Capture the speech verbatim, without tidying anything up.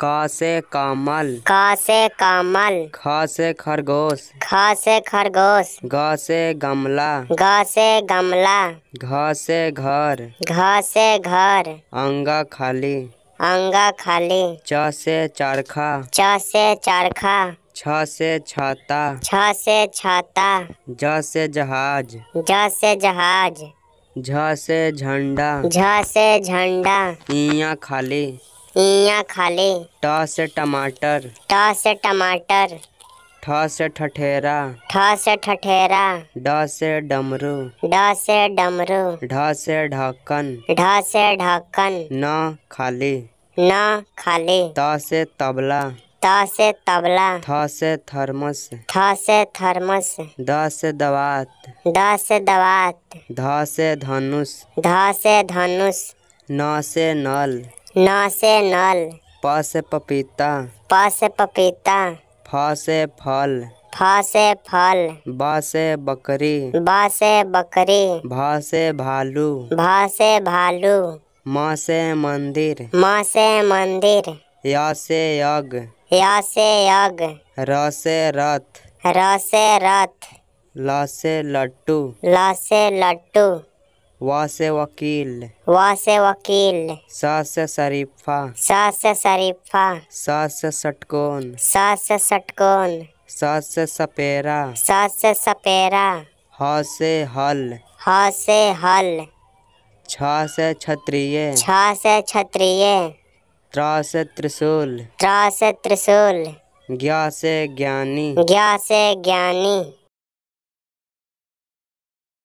का से कमल, का से कमल। ख से खरगोश, ख से खरगोश। ग से गमला, ग से गमला। घ से घर, घ से घर। अंगा खाली, अंगा खाली। च से चरखा, च से चरखा। छ से छाता, छ से छाता। ज से जहाज, ज से जहाज। झ से झंडा, झ से झंडा। इया खाली, इया खाली। ट से टमाटर, ट से टमाटर। ठ से ठठेरा, ठ से ठठेरा। ड से डमरू, ड से डमरू। ढ से ढक्कन, ढ से ढक्कन। न खाली, न खाली। त से तबला, त से तबला। थ से थर्मस, थ से थर्मस। द से दवात, द से दवात। ध से धनुष, ध से धनुष। न से नल, न से नल। प से पपीता, प से पपीता। फ से फल, फ से फल। ब से बकरी, ब से बकरी। भ से भालू, भ से भालू। म से मंदिर, म से मंदिर। य से यज्ञ, य से यज्ञ। र से रथ, र से रथ। ल से लट्टू, ल से लट्टू। व से वकील, व से वकील। स से शरीफा, स से शरीफा। स से षटकोण, स से षटकोण। स से सपेरा, स से सपेरा। ह से हल, ह से हल। छ से क्षत्रिय, छ से क्षत्रिय। त्र से त्रिशूल, त्र से त्रिशूल। ज्ञ से ज्ञानी, ज्ञ से ज्ञानी।